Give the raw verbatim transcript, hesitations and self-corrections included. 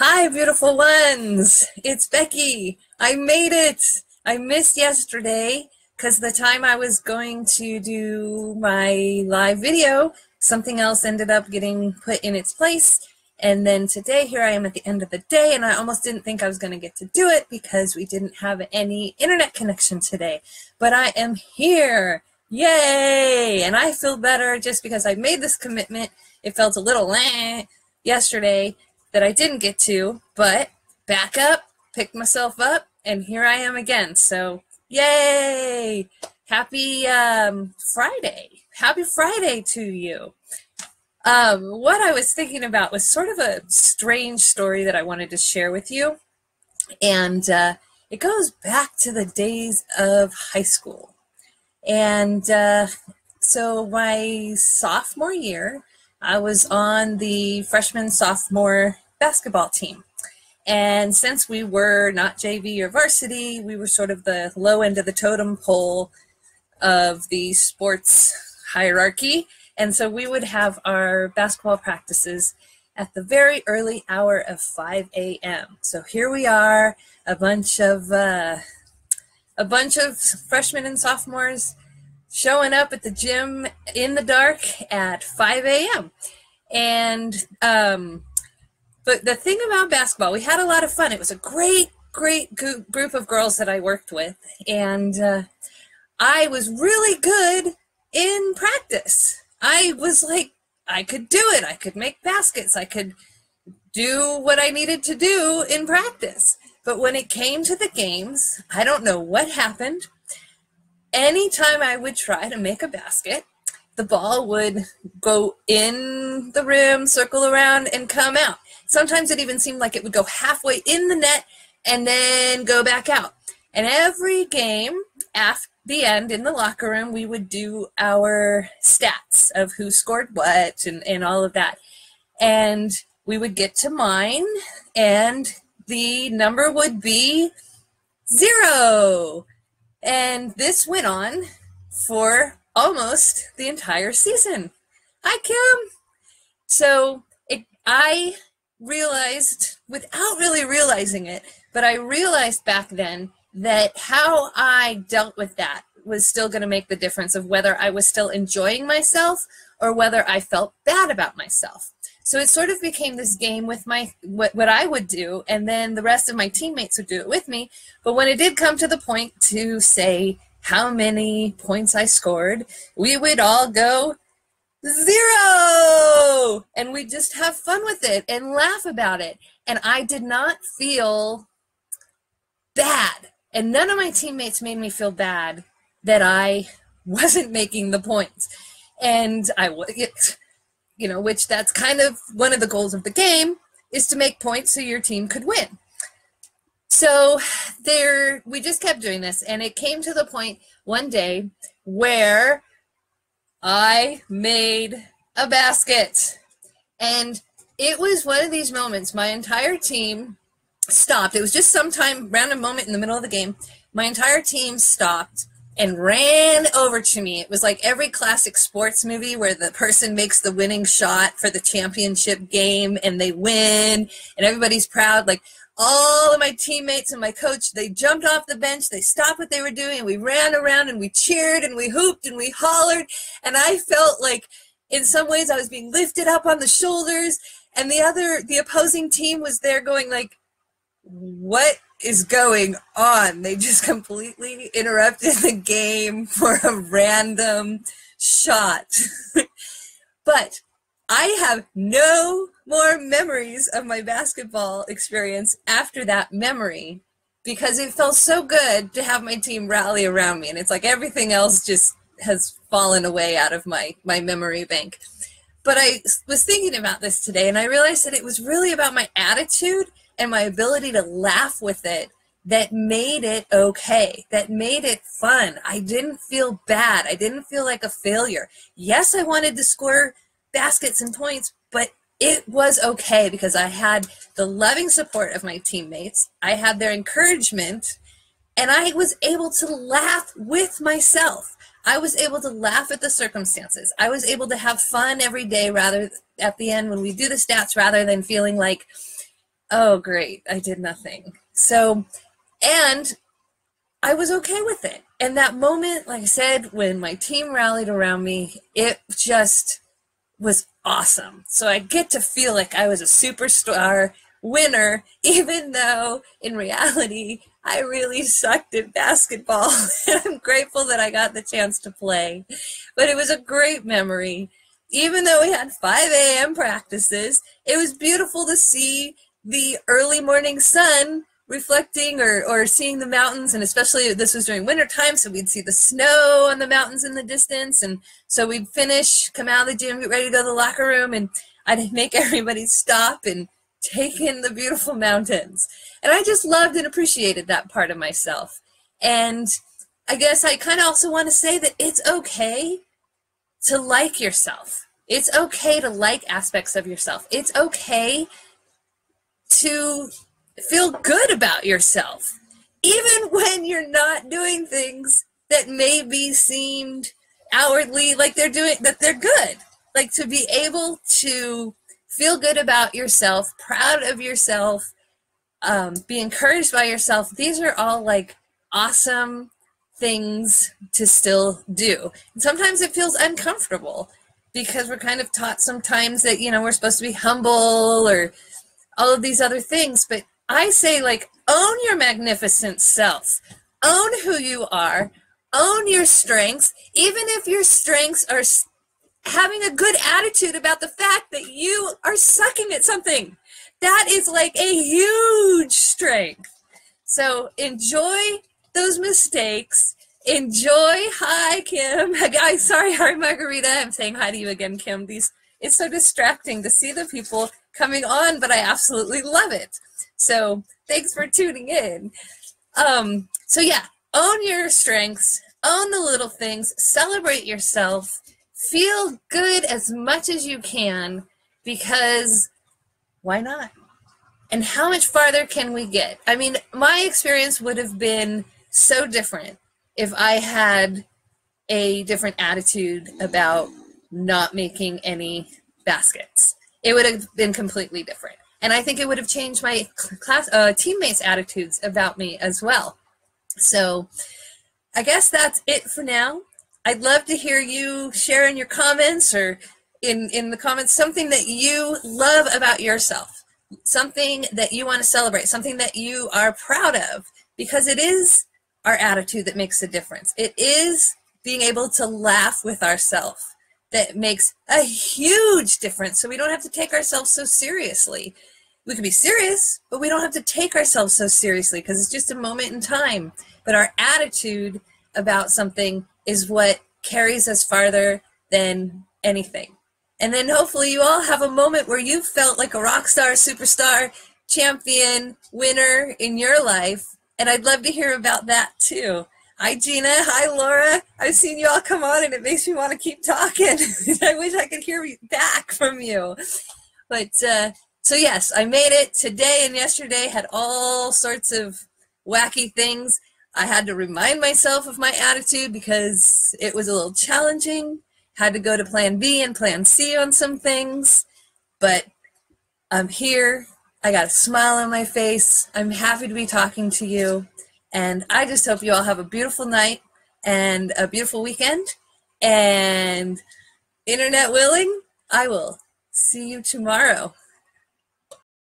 Hi, beautiful ones. It's Becky. I made it. I missed yesterday because the time I was going to do my live video, something else ended up getting put in its place. And then today, here I am at the end of the day, and I almost didn't think I was going to get to do it because we didn't have any internet connection today. But I am here. Yay! And I feel better just because I made this commitment. It felt a little eh, yesterday that I didn't get to, but back up, picked myself up, and here I am again. So, yay! Happy um, Friday. Happy Friday to you. Um, what I was thinking about was sort of a strange story that I wanted to share with you. And uh, it goes back to the days of high school. And uh, so my sophomore year, I was on the freshman sophomore basketball team. And since we were not J V or varsity, we were sort of the low end of the totem pole of the sports hierarchy. And so we would have our basketball practices at the very early hour of five A M So here we are, a bunch of uh, a bunch of freshmen and sophomores showing up at the gym in the dark at five A M And, um, but the thing about basketball, we had a lot of fun. It was a great, great group of girls that I worked with. And uh, I was really good in practice. I was like, I could do it. I could make baskets. I could do what I needed to do in practice. But when it came to the games, I don't know what happened. Anytime I would try to make a basket, the ball would go in the rim, circle around, and come out. Sometimes it even seemed like it would go halfway in the net and then go back out. And every game, after the end, in the locker room, we would do our stats of who scored what and, and all of that. And we would get to mine, and the number would be zero. And this went on for almost the entire season. Hi, Kim. So it, I realized, without really realizing it, but I realized back then that how I dealt with that was still going to make the difference of whether I was still enjoying myself or whether I felt bad about myself. So it sort of became this game with my what, what I would do, and then the rest of my teammates would do it with me. But when it did come to the point to say how many points I scored, we would all go zero, and we'd just have fun with it and laugh about it. And I did not feel bad, and none of my teammates made me feel bad that I wasn't making the points. And I was... you know, which that's kind of one of the goals of the game, is to make points so your team could win. So there, we just kept doing this, and it came to the point one day where I made a basket. And it was one of these moments, my entire team stopped. It was just sometime, random moment in the middle of the game. My entire team stopped and ran over to me. It was like every classic sports movie where the person makes the winning shot for the championship game and they win and everybody's proud. Like all of my teammates and my coach, they jumped off the bench, they stopped what they were doing, and we ran around and we cheered and we hooped and we hollered. And I felt like in some ways I was being lifted up on the shoulders, and the other, the opposing team was there going like, what is going on? They just completely interrupted the game for a random shot. But I have no more memories of my basketball experience after that memory, because it felt so good to have my team rally around me. And it's like everything else just has fallen away out of my, my memory bank. But I was thinking about this today, and I realized that it was really about my attitude and my ability to laugh with it that made it okay, that made it fun. I didn't feel bad. I didn't feel like a failure. Yes, I wanted to score baskets and points, but it was okay because I had the loving support of my teammates. I had their encouragement, and I was able to laugh with myself. I was able to laugh at the circumstances. I was able to have fun every day rather at the end when we do the stats rather than feeling like, oh, great, I did nothing. So, and I was okay with it. And that moment, like I said, when my team rallied around me, it just was awesome. So I get to feel like I was a superstar winner, even though in reality, I really sucked at basketball. And I'm grateful that I got the chance to play. But it was a great memory. Even though we had five A M practices, it was beautiful to see the early morning sun reflecting or, or seeing the mountains, and especially this was during winter time, so we'd see the snow on the mountains in the distance, and so we'd finish, come out of the gym, get ready to go to the locker room, and I'd make everybody stop and take in the beautiful mountains. And I just loved and appreciated that part of myself. And I guess I kind of also want to say that it's okay to like yourself. It's okay to like aspects of yourself. It's okay to feel good about yourself, even when you're not doing things that maybe seemed outwardly like they're doing, that they're good. Like to be able to feel good about yourself, proud of yourself, um, be encouraged by yourself. These are all like awesome things to still do. And sometimes it feels uncomfortable because we're kind of taught sometimes that, you know, we're supposed to be humble or all of these other things, but I say, like, own your magnificent self, own who you are, own your strengths, even if your strengths are having a good attitude about the fact that you are sucking at something. That is like a huge strength. So enjoy those mistakes. Enjoy, hi, Kim. I'm sorry, hi, Margarita. I'm saying hi to you again, Kim. These, it's so distracting to see the people coming on, but I absolutely love it. So thanks for tuning in. Um, so yeah, own your strengths, own the little things, celebrate yourself, feel good as much as you can, because why not? And how much farther can we get? I mean, my experience would have been so different if I had a different attitude about not making any baskets. It would have been completely different. And I think it would have changed my class uh, teammates' attitudes about me as well. So I guess that's it for now. I'd love to hear you share in your comments or in, in the comments something that you love about yourself, something that you want to celebrate, something that you are proud of, because it is our attitude that makes a difference. It is being able to laugh with ourselves. That makes a huge difference. So we don't have to take ourselves so seriously. We can be serious, but we don't have to take ourselves so seriously because it's just a moment in time. But our attitude about something is what carries us farther than anything. And then hopefully you all have a moment where you felt like a rock star, superstar, champion, winner in your life. And I'd love to hear about that too. Hi, Gina. Hi, Laura. I've seen you all come on, and it makes me want to keep talking. I wish I could hear back from you. But uh, so, yes, I made it. Today and yesterday had all sorts of wacky things. I had to remind myself of my attitude because it was a little challenging. Had to go to plan B and plan C on some things. But I'm here. I got a smile on my face. I'm happy to be talking to you. And I just hope you all have a beautiful night and a beautiful weekend. And internet willing, I will see you tomorrow.